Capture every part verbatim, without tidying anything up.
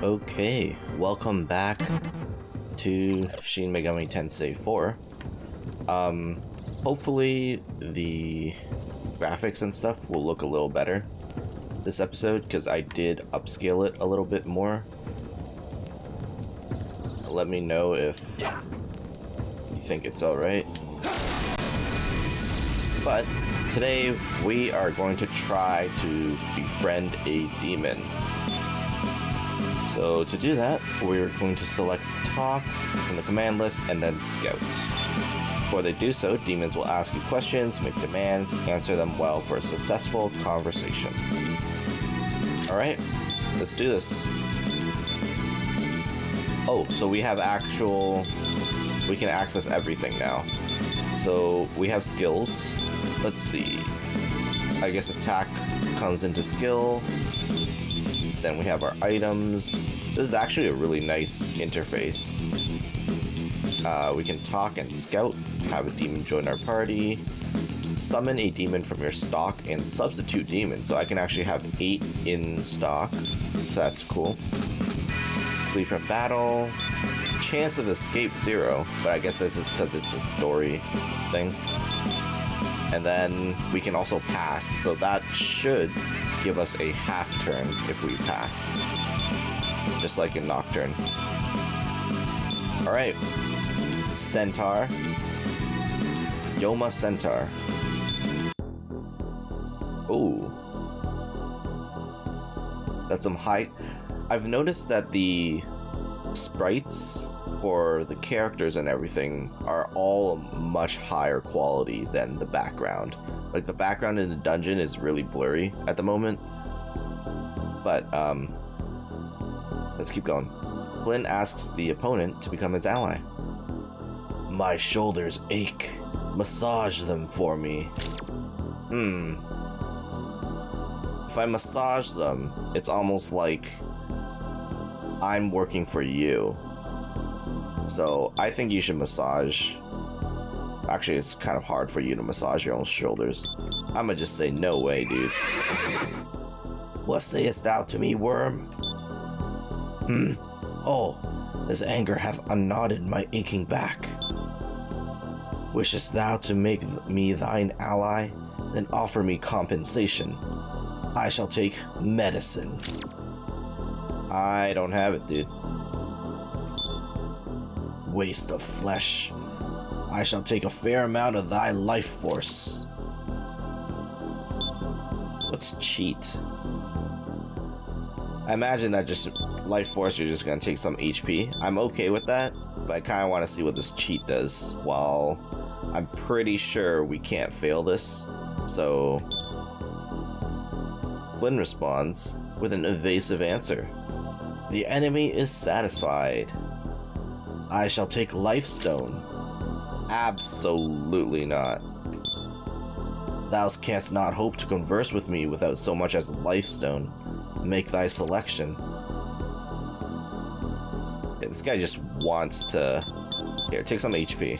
Okay, welcome back to Shin Megami Tensei four. Um, hopefully the graphics and stuff will look a little better this episode, because I did upscale it a little bit more. Let me know if you think it's alright. But today we are going to try to befriend a demon. So to do that, we're going to select Talk from the command list and then Scout. Before they do so, demons will ask you questions, make demands, answer them well for a successful conversation. Alright, let's do this. Oh, so we have actual... we can access everything now. So we have skills. Let's see. I guess attack comes into skill. Then we have our items. This is actually a really nice interface. Uh, we can talk and scout, have a demon join our party, summon a demon from your stock, and substitute demons. So I can actually have eight in stock, so that's cool. Flee from battle. Chance of escape zero, but I guess this is because it's a story thing. And then we can also pass, so that should give us a half turn if we passed, just like in Nocturne. All right, Centaur, Yoma Centaur. Oh, that's some high. I've noticed that the sprites for the characters and everything are all much higher quality than the background. Like the background in the dungeon is really blurry at the moment, but um let's keep going. Flynn asks the opponent to become his ally. My shoulders ache, massage them for me. Hmm if I massage them, it's almost like I'm working for you. So I think you should massage. Actually, it's kind of hard for you to massage your own shoulders. I'm gonna just say no way, dude. What sayest thou to me, worm? Hmm. Oh, this anger hath unknotted my aching back. Wishest thou to make me thine ally? Then offer me compensation. I shall take medicine. I don't have it, dude. Waste of flesh. I shall take a fair amount of thy life force. Let's cheat. I imagine that just life force, you're just gonna take some H P. I'm okay with that, but I kinda wanna see what this cheat does. While I'm pretty sure we can't fail this, so... Flynn responds with an evasive answer. The enemy is satisfied. I shall take Lifestone. Absolutely not. Thou canst not hope to converse with me without so much as Lifestone. Make thy selection. Yeah, this guy just wants to... Here, take some H P.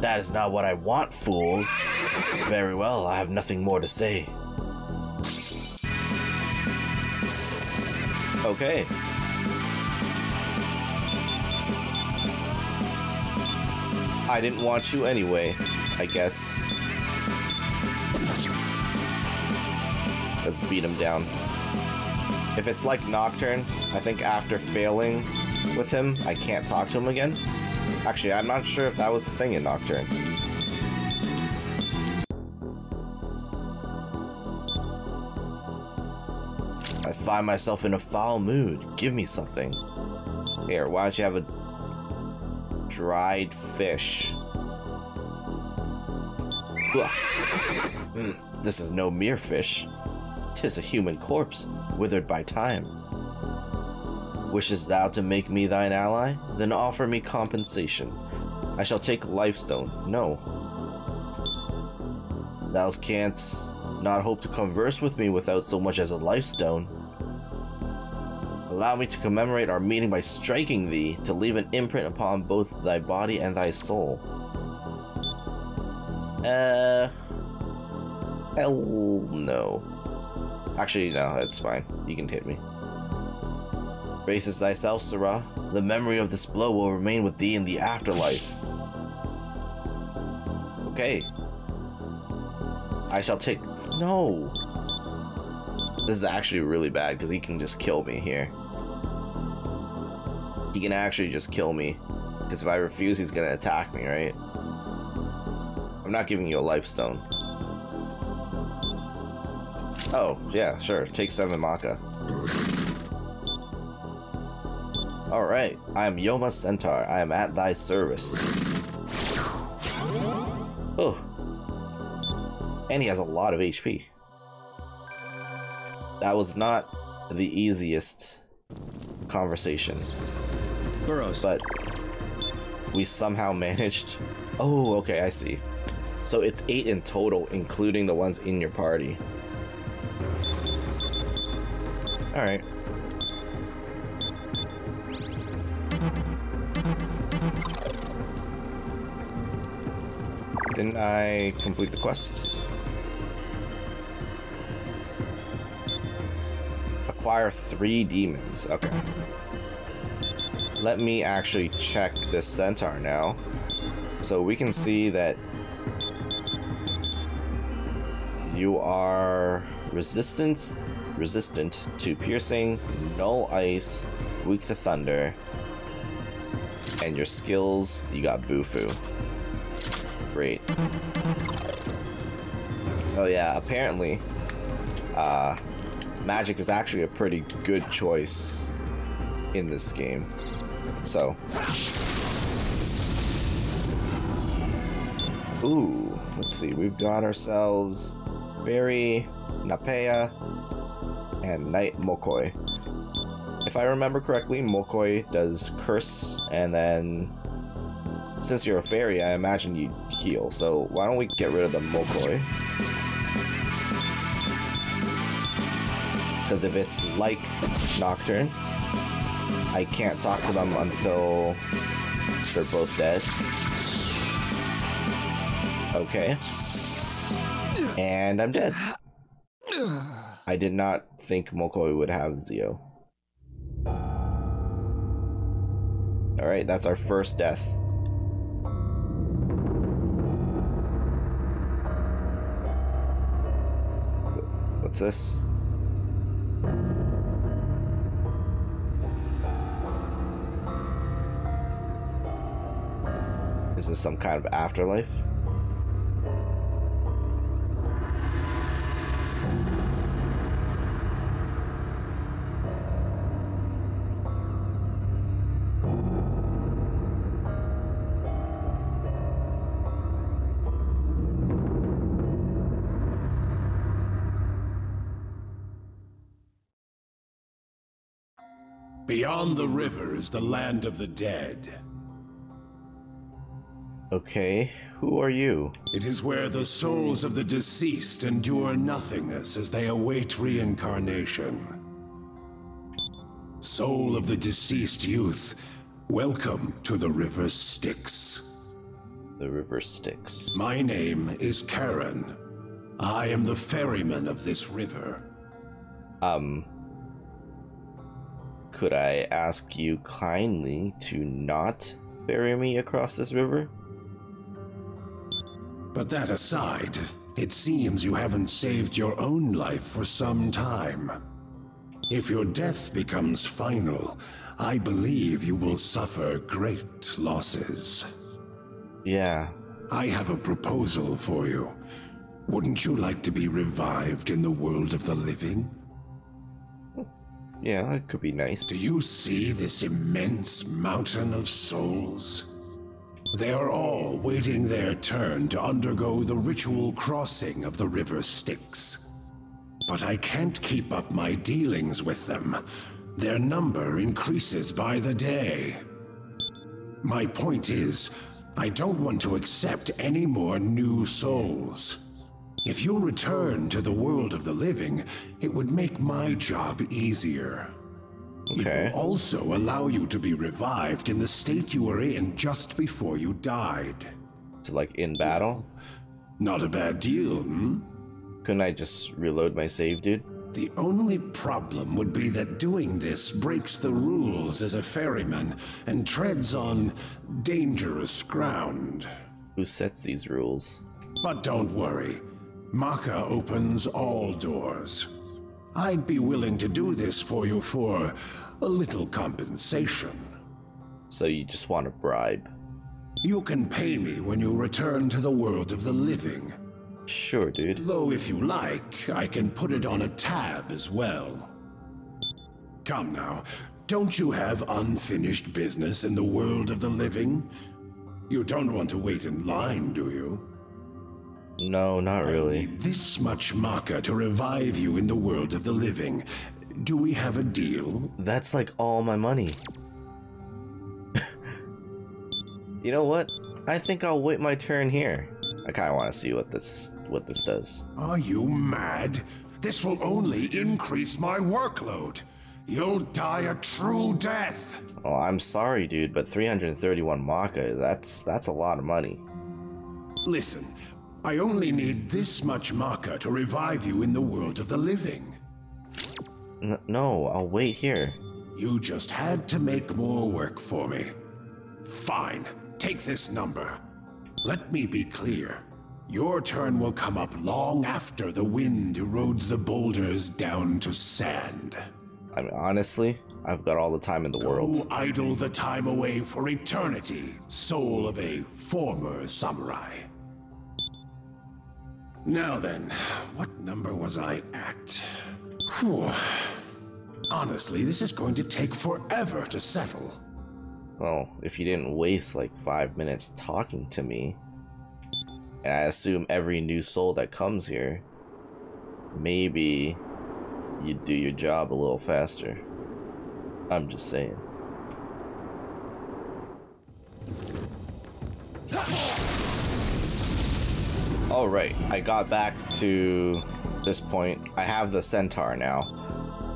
That is not what I want, fool. Very well, I have nothing more to say. Okay. I didn't want you anyway, I guess. Let's beat him down. If it's like Nocturne, I think after failing with him, I can't talk to him again. Actually, I'm not sure if that was the thing in Nocturne. I find myself in a foul mood. Give me something. Here, why don't you have a... dried fish. Mm, this is no mere fish. Tis a human corpse, withered by time. Wishest thou to make me thine ally? Then offer me compensation. I shall take Lifestone. No. Thou canst not hope to converse with me without so much as a Lifestone. Allow me to commemorate our meeting by striking thee, to leave an imprint upon both thy body and thy soul. Uh... Hell no. Actually, no, it's fine. You can hit me. Braces thyself, Sarah. The memory of this blow will remain with thee in the afterlife. Okay. I shall take... No! This is actually really bad, because he can just kill me here. He can actually just kill me. Because if I refuse, he's going to attack me, right? I'm not giving you a life stone. Oh, yeah, sure. Take seven Maka. Alright, I am Yoma Centaur. I am at thy service. Oh. And he has a lot of H P. That was not the easiest conversation. Burrows. But we somehow managed... Oh, okay, I see. So it's eight in total, including the ones in your party. Alright. Didn't I complete the quest? Acquire three demons. Okay. Let me actually check this centaur now. So we can see that you are resistant, resistant to piercing, null ice, weak to thunder, and your skills, you got Bufu. Great. Oh yeah, apparently uh, magic is actually a pretty good choice in this game. So ooh, let's see, we've got ourselves Fairy Napaea and Knight Mokoi. If I remember correctly, Mokoi does curse, and then since you're a fairy, I imagine you heal, so why don't we get rid of the Mokoi? Because if it's like Nocturne, I can't talk to them until they're both dead. Okay. And I'm dead. I did not think Mokoi would have Zeo. Alright, that's our first death. What's this? Is this some kind of afterlife? Beyond the river is the land of the dead. Okay, who are you? It is where the souls of the deceased endure nothingness as they await reincarnation. Soul of the deceased youth, welcome to the River Styx. The River Styx. My name is Karen. I am the ferryman of this river. Um... Could I ask you kindly to not ferry me across this river? But that aside, it seems you haven't saved your own life for some time. If your death becomes final, I believe you will suffer great losses. Yeah. I have a proposal for you. Wouldn't you like to be revived in the world of the living? Yeah, that could be nice. Do you see this immense mountain of souls? They are all waiting their turn to undergo the ritual crossing of the River Styx. But I can't keep up my dealings with them. Their number increases by the day. My point is, I don't want to accept any more new souls. If you return to the world of the living, it would make my job easier. Okay. It will also allow you to be revived in the state you were in just before you died. So like in battle? Not a bad deal, hmm? Couldn't I just reload my save, dude? The only problem would be that doing this breaks the rules as a ferryman and treads on dangerous ground. Who sets these rules? But don't worry. Maka opens all doors. I'd be willing to do this for you for a little compensation. So you just want a bribe? You can pay me when you return to the world of the living. Sure, dude. Though if you like, I can put it on a tab as well. Come now, don't you have unfinished business in the world of the living? You don't want to wait in line, do you? No, not really. I need this much Maka to revive you in the world of the living. Do we have a deal? That's like all my money. You know what? I think I'll wait my turn here. I kind of want to see what this what this does. Are you mad? This will only increase my workload. You'll die a true death. Oh, I'm sorry, dude, but three hundred thirty-one Maka, that's that's a lot of money. Listen, I only need this much Maka to revive you in the world of the living. N no, I'll wait here. You just had to make more work for me. Fine, take this number. Let me be clear. Your turn will come up long after the wind erodes the boulders down to sand. I mean, honestly, I've got all the time in the Go world. Idle the time away for eternity, soul of a former samurai. Now then, what number was I at? Whew. Honestly, this is going to take forever to settle. Well, if you didn't waste like five minutes talking to me, and I assume every new soul that comes here, maybe you'd do your job a little faster. I'm just saying. Alright, I got back to this point. I have the centaur now.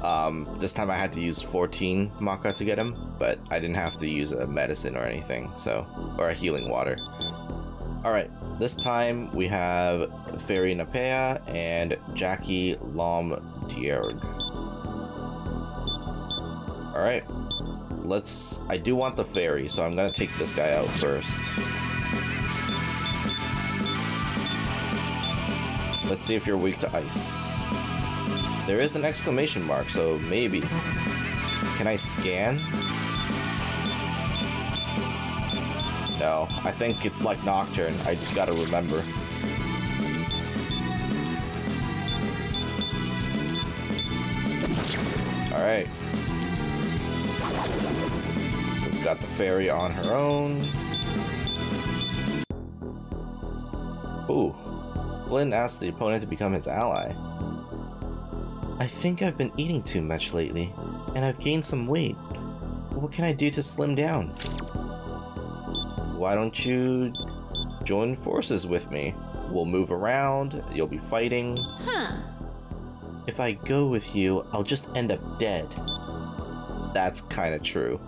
Um, this time I had to use fourteen Maka to get him, but I didn't have to use a medicine or anything, so, or a healing water. Alright, this time we have Fairy Napaea and Jackie Lomdierg. Alright, let's, I do want the fairy, so I'm gonna take this guy out first. Let's see if you're weak to ice. There is an exclamation mark, so maybe. Can I scan? No, I think it's like Nocturne. I just gotta remember. Alright. We've got the fairy on her own. Ooh. Flynn asked the opponent to become his ally. I think I've been eating too much lately, and I've gained some weight. What can I do to slim down? Why don't you join forces with me? We'll move around, you'll be fighting. Huh. If I go with you, I'll just end up dead. That's kinda true.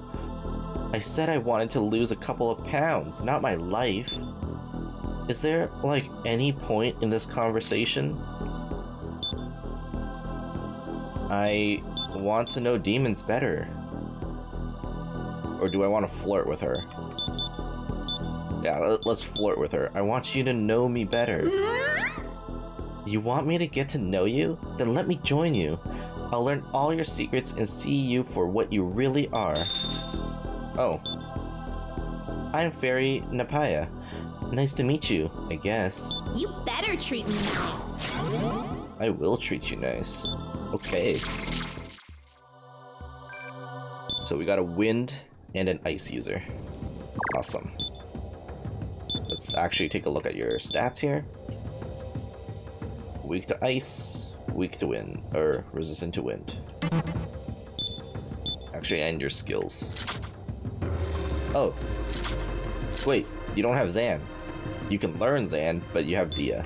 I said I wanted to lose a couple of pounds, not my life. Is there, like, any point in this conversation? I want to know demons better. Or do I want to flirt with her? Yeah, let's flirt with her. I want you to know me better. You want me to get to know you? Then let me join you. I'll learn all your secrets and see you for what you really are. Oh. I'm Fairy Napaea. Nice to meet you, I guess. You better treat me nice. I will treat you nice. Okay. So we got a wind and an ice user. Awesome. Let's actually take a look at your stats here. Weak to ice, weak to wind, or resistant to wind. Actually, and your skills. Oh. Wait, you don't have Zan. You can learn Zan, but you have Dia,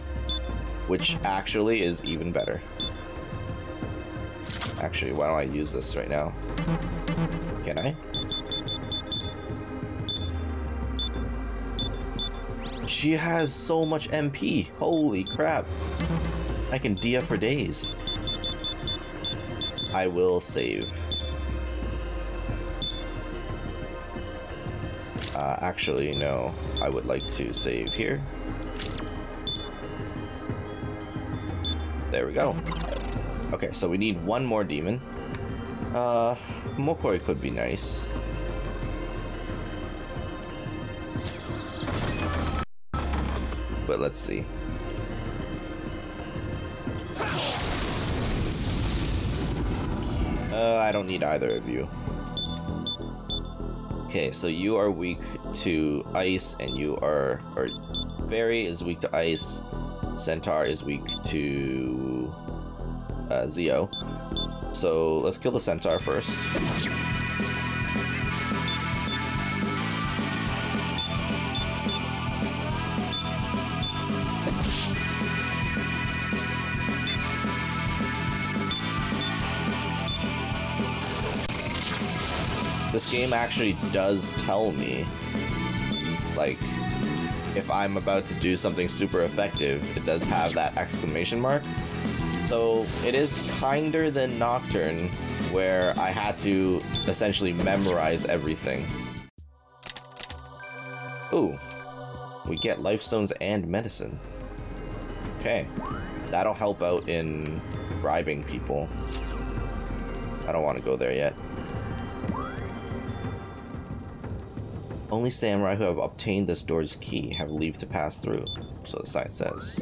which actually is even better. Actually, why don't I use this right now? Can I? She has so much M P. Holy crap. I can D F for days. I will save. Uh, actually, no. I would like to save here. There we go. Okay, so we need one more demon. Uh, Mokoi could be nice. But let's see. Uh, I don't need either of you. Okay, so you are weak to ice, and you are... or Fairy is weak to ice. Centaur is weak to... Uh, Zeo. So, let's kill the Centaur first. This game actually does tell me, like, if I'm about to do something super effective, it does have that exclamation mark. So it is kinder than Nocturne, where I had to essentially memorize everything. Ooh, we get life stones and medicine. Okay, that'll help out in bribing people. I don't want to go there yet. Only samurai who have obtained this door's key have leave to pass through, so the sign says.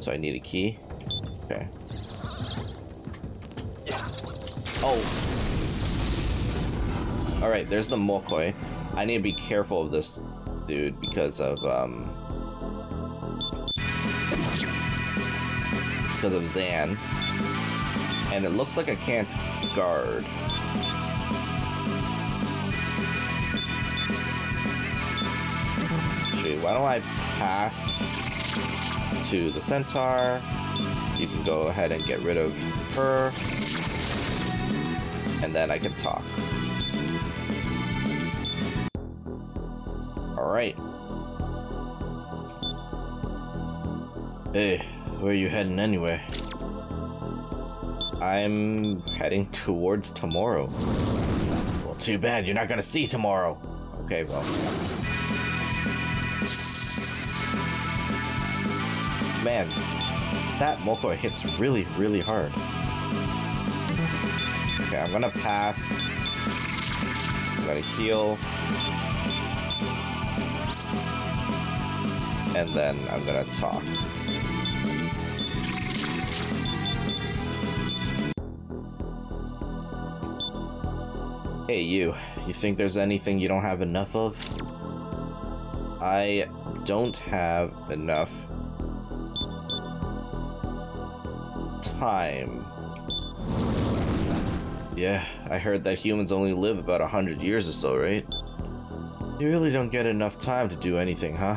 So I need a key. Okay. Oh! Alright, there's the Mokoi. I need to be careful of this dude because of, um... because of Zan. And it looks like I can't guard. Why don't I pass to the Centaur? You can go ahead and get rid of her. And then I can talk. Alright. Hey, where are you heading anyway? I'm heading towards tomorrow. Well, too bad. You're not gonna see tomorrow. Okay, well... Man, that Mokoi hits really, really hard. Okay, I'm gonna pass. I'm gonna heal. And then I'm gonna talk. Hey, you. You think there's anything you don't have enough of? I don't have enough time. Yeah, I heard that humans only live about a hundred years or so, right? You really don't get enough time to do anything, huh?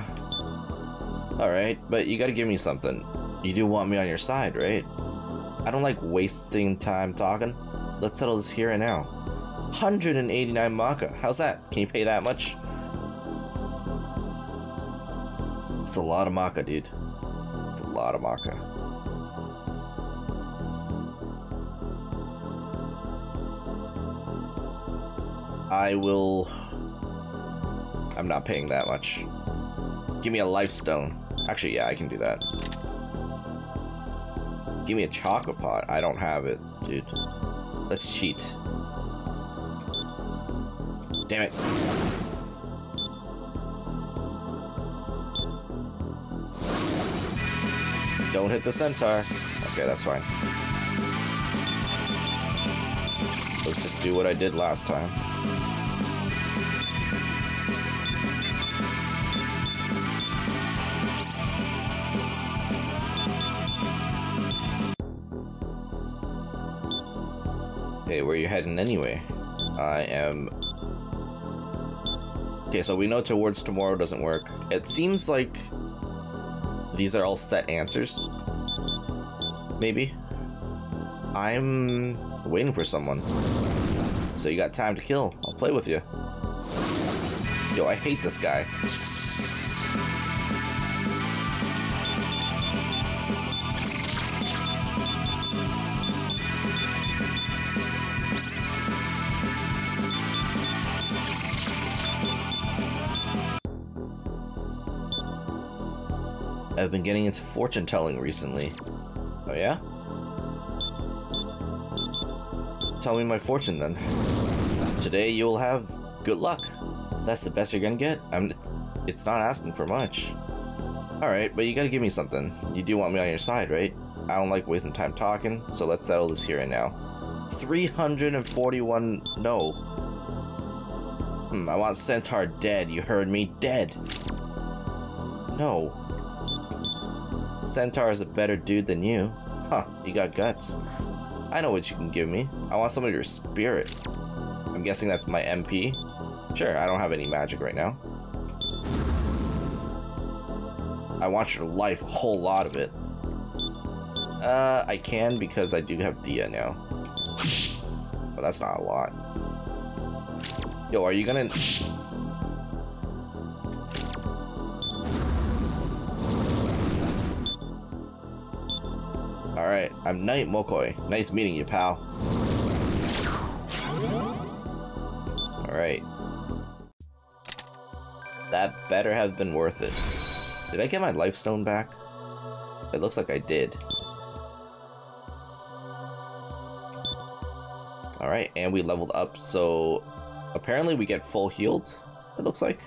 Alright, but you gotta give me something. You do want me on your side, right? I don't like wasting time talking. Let's settle this here and now. one hundred eighty-nine maka. How's that? Can you pay that much? It's a lot of maka, dude. It's a lot of maka. I will... I'm not paying that much. Give me a life stone. Actually, yeah, I can do that. Give me a chocolate pot. I don't have it, dude. Let's cheat. Damn it. Don't hit the centaur. Okay, that's fine. Let's just do what I did last time. Hey, where are you heading anyway? I am... Okay, so we know towards tomorrow doesn't work. It seems like these are all set answers. Maybe. I'm waiting for someone. So you got time to kill. I'll play with you. Yo, I hate this guy. I've been getting into fortune telling recently. Oh yeah? Tell me my fortune then. Today you will have good luck. That's the best you're gonna get? I'm, it's not asking for much. Alright, but you gotta give me something. You do want me on your side, right? I don't like wasting time talking, so let's settle this here and now. three hundred forty-one... no. Hmm, I want Centaur dead, you heard me? Dead! No. Centaur is a better dude than you. Huh, you got guts. I know what you can give me. I want some of your spirit. I'm guessing that's my M P. Sure, I don't have any magic right now. I want your life, a whole lot of it. Uh, I can because I do have Dia now. But that's not a lot. Yo, are you gonna... Alright, I'm Knight Mokoi. Nice meeting you, pal. Alright. That better have been worth it. Did I get my life stone back? It looks like I did. Alright, and we leveled up, so apparently we get full healed, it looks like.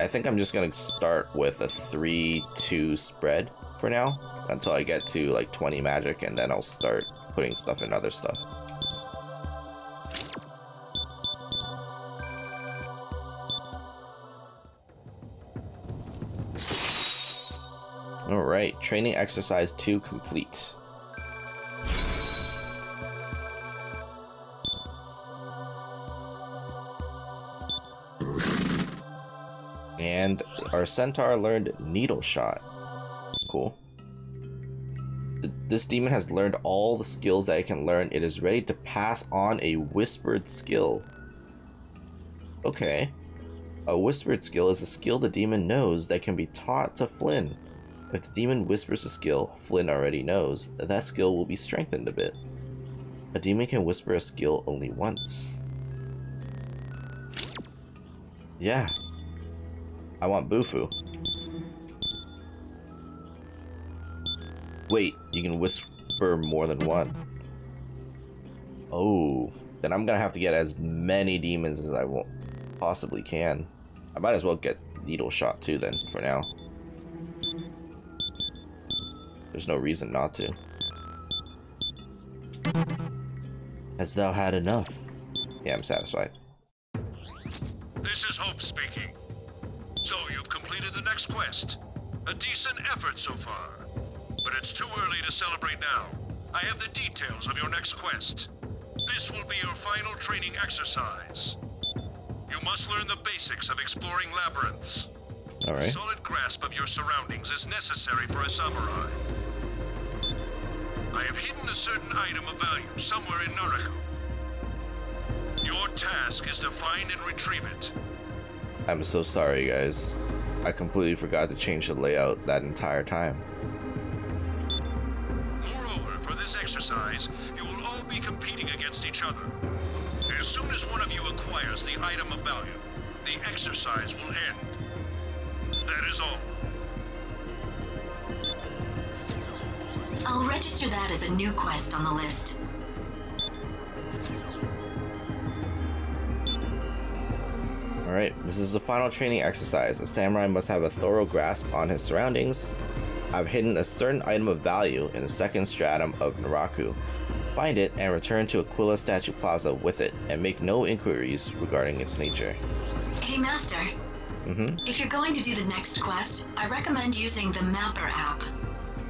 I think I'm just going to start with a three two spread for now, until I get to like twenty magic, and then I'll start putting stuff in other stuff. Alright, training exercise two complete. And our centaur learned Needle Shot. Cool. This demon has learned all the skills that it can learn. It is ready to pass on a whispered skill. Okay. A whispered skill is a skill the demon knows that can be taught to Flynn. If the demon whispers a skill Flynn already knows, that skill will be strengthened a bit. A demon can whisper a skill only once. Yeah. I want Bufu. Wait, you can whisper more than one. Oh, then I'm gonna have to get as many demons as I possibly can. I might as well get Needle Shot too then, for now. There's no reason not to. Hast thou had enough? Yeah, I'm satisfied. This is Hope speaking. So you've completed the next quest. A decent effort so far. But it's too early to celebrate now. I have the details of your next quest. This will be your final training exercise. You must learn the basics of exploring labyrinths. All right. A solid grasp of your surroundings is necessary for a samurai. I have hidden a certain item of value somewhere in Naraku. Your task is to find and retrieve it. I'm so sorry, guys. I completely forgot to change the layout that entire time. Moreover, for this exercise, you will all be competing against each other. As soon as one of you acquires the item of value, the exercise will end. That is all. I'll register that as a new quest on the list. Alright, this is the final training exercise. A samurai must have a thorough grasp on his surroundings. I've hidden a certain item of value in the second stratum of Naraku. Find it and return to Aquila Statue Plaza with it, and make no inquiries regarding its nature. Hey, Master. Mm-hmm. If you're going to do the next quest, I recommend using the Mapper app.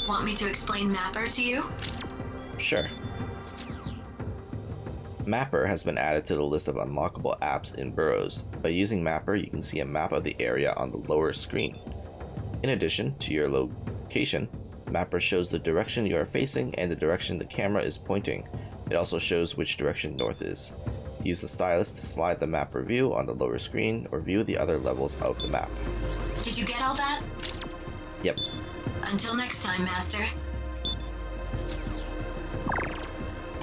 Want me to explain Mapper to you? Sure. Mapper has been added to the list of unlockable apps in Burrows. By using Mapper, you can see a map of the area on the lower screen. In addition to your location, Mapper shows the direction you are facing and the direction the camera is pointing. It also shows which direction north is. Use the stylus to slide the mapper view on the lower screen or view the other levels of the map. Did you get all that? Yep. Until next time, Master.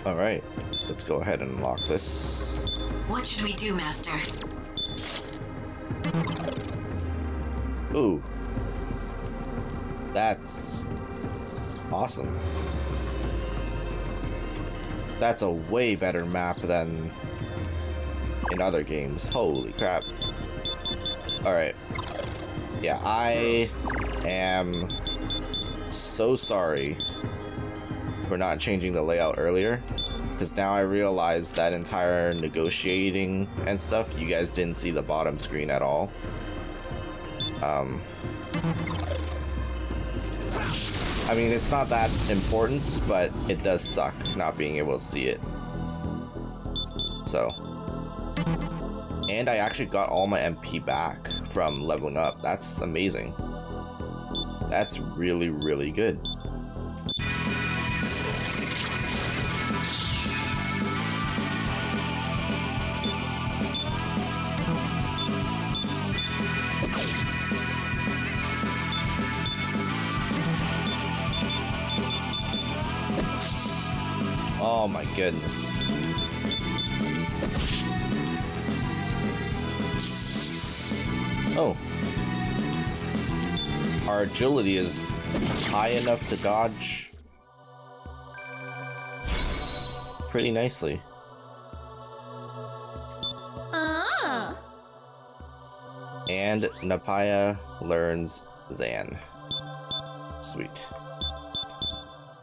Alright, let's go ahead and unlock this. What should we do, Master? Ooh. That's awesome. That's a way better map than in other games. Holy crap. Alright. Yeah, I am so sorry for not changing the layout earlier, because now I realize that entire negotiating and stuff, you guys didn't see the bottom screen at all. Um, I mean, it's not that important, but it does suck not being able to see it. So. And I actually got all my M P back from leveling up. That's amazing. That's really, really good. Oh my goodness. Oh. Our agility is high enough to dodge pretty nicely. Ah. And Napaea learns Zan. Sweet.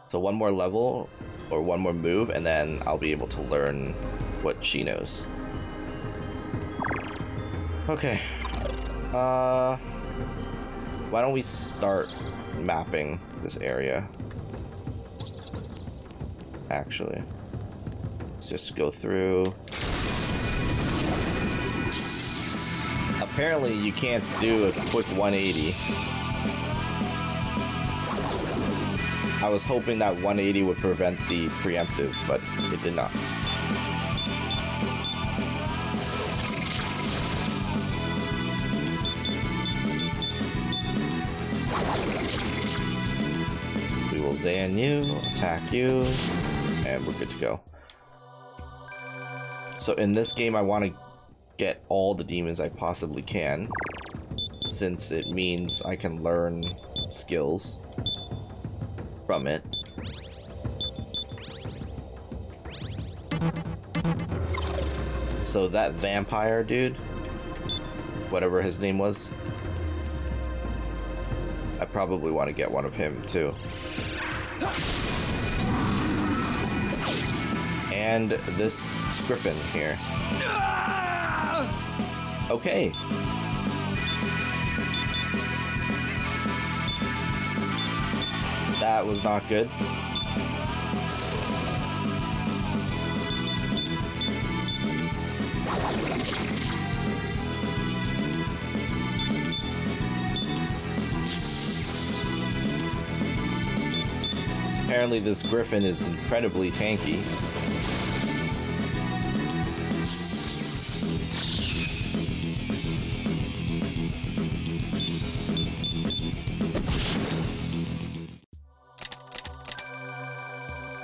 So one more level or one more move, and then I'll be able to learn what she knows. Okay. Uh, why don't we start mapping this area? Actually, let's just go through. Apparently, you can't do a quick one eighty. I was hoping that one eighty would prevent the preemptive, but it did not. We will Zan you, attack you, and we're good to go. So in this game, I want to get all the demons I possibly can, since it means I can learn skills from it. So that vampire dude, whatever his name was, I probably want to get one of him too. And this griffin here. Okay. That was not good. Apparently this griffin is incredibly tanky.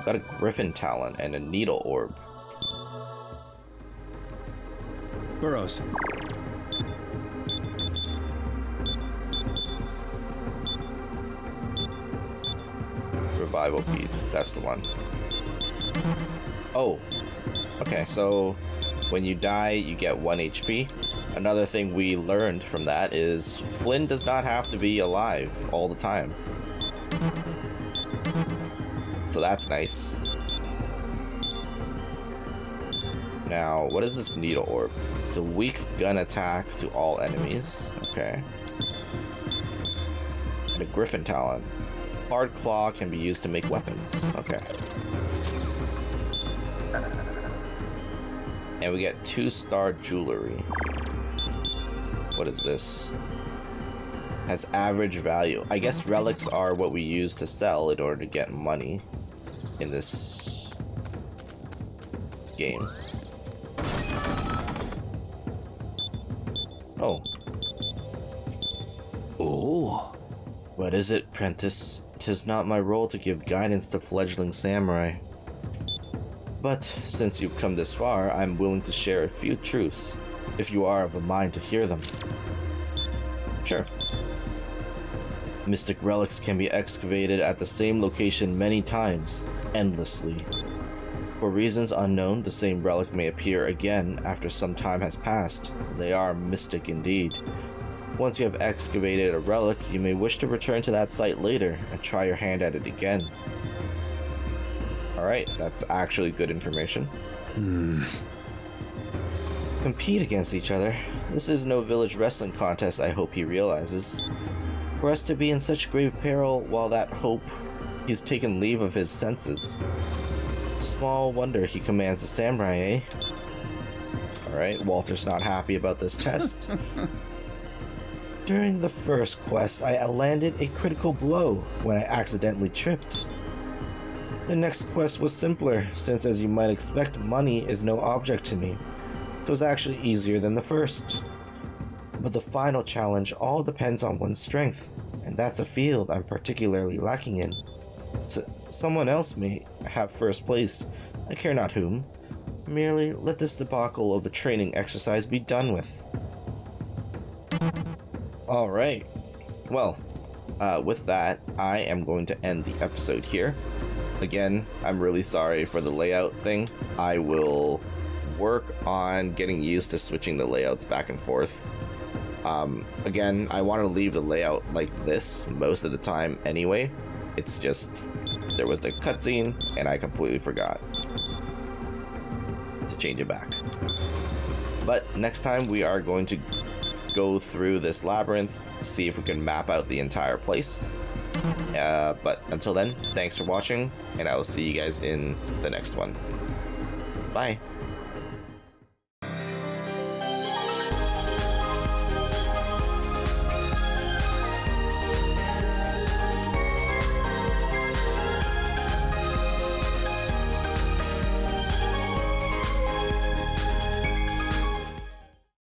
Got a griffin talent and a needle orb. Burrows. Revival bead. That's the one. Oh. Okay, so when you die, you get one H P. Another thing we learned from that is Flynn does not have to be alive all the time. So that's nice. Now, what is this needle orb? It's a weak gun attack to all enemies. Okay. And a griffin talent. Hard claw can be used to make weapons. Okay. And we get two-star jewelry. What is this? Has average value. I guess relics are what we use to sell in order to get money in this game. Oh. Oh. What is it, Prentice? Tis not my role to give guidance to fledgling samurai. But since you've come this far, I'm willing to share a few truths, if you are of a mind to hear them. Sure. Mystic relics can be excavated at the same location many times, endlessly. For reasons unknown, the same relic may appear again after some time has passed. They are mystic indeed. Once you have excavated a relic, you may wish to return to that site later and try your hand at it again. Alright, that's actually good information. Hmm. Compete against each other. This is no village wrestling contest, I hope he realizes. For us to be in such grave peril while that hope, he's taken leave of his senses. Small wonder he commands the samurai, eh? Alright, Walter's not happy about this test. During the first quest, I landed a critical blow when I accidentally tripped. The next quest was simpler, since as you might expect, money is no object to me. It was actually easier than the first. But the final challenge all depends on one's strength, and that's a field I'm particularly lacking in. So someone else may have first place, I care not whom. Merely let this debacle of a training exercise be done with. Alright, well, uh, with that, I am going to end the episode here. Again, I'm really sorry for the layout thing. I will work on getting used to switching the layouts back and forth. Um, again, I want to leave the layout like this most of the time anyway. It's just, there was the cutscene, and I completely forgot to change it back. But next time, we are going to go through this labyrinth, see if we can map out the entire place. Uh, but until then, thanks for watching, and I will see you guys in the next one. Bye!